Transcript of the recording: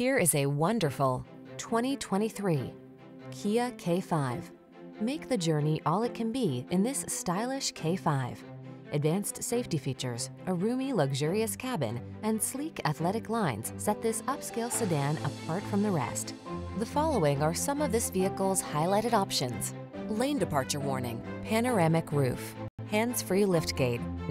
Here is a wonderful 2023 Kia K5. Make the journey all it can be in this stylish K5. Advanced safety features, a roomy, luxurious cabin, and sleek, athletic lines set this upscale sedan apart from the rest. The following are some of this vehicle's highlighted options: lane departure warning, panoramic roof, hands-free liftgate,